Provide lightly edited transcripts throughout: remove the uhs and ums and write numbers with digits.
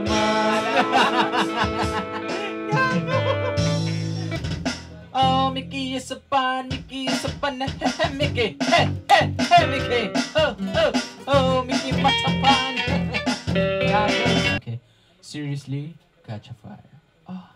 mamá. Oh, Mickey is a fun, Mickey is a fun, Mickey, hey, hey, hey, Mickey, oh, oh, oh, Mickey, what's a fun? Okay, seriously, catch a fire. Oh,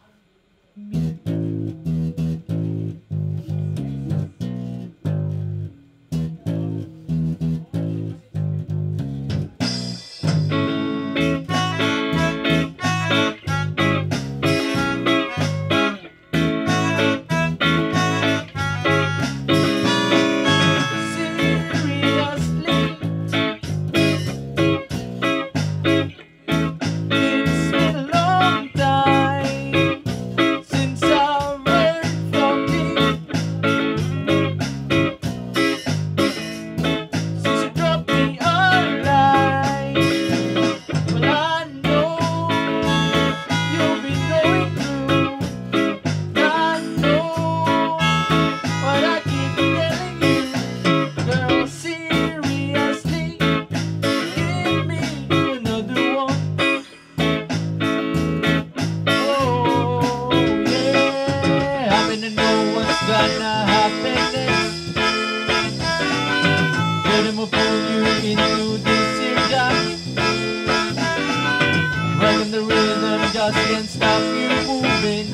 can't stop you moving.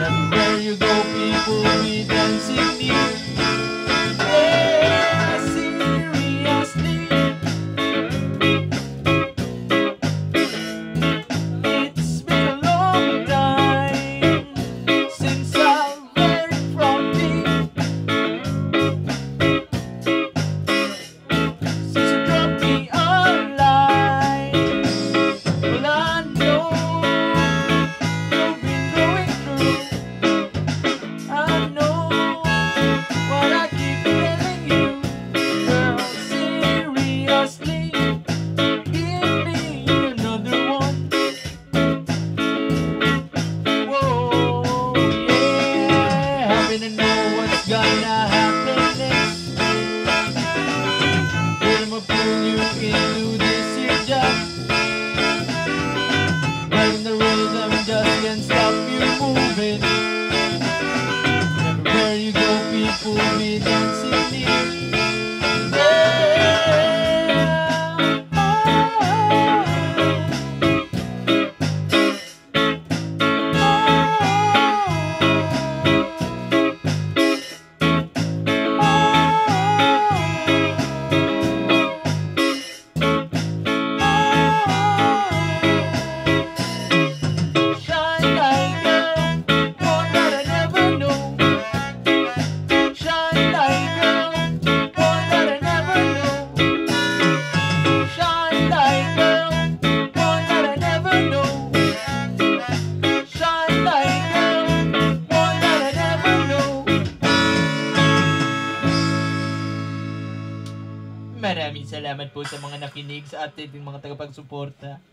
Everywhere you go, people be dancing near. Yeah, seriously, it's been a long time since I've heard from you. Since you dropped me online, well, I maraming salamat po sa mga nakinig sa atin, yung mga tagapagsuporta.